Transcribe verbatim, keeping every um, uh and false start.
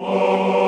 Oh.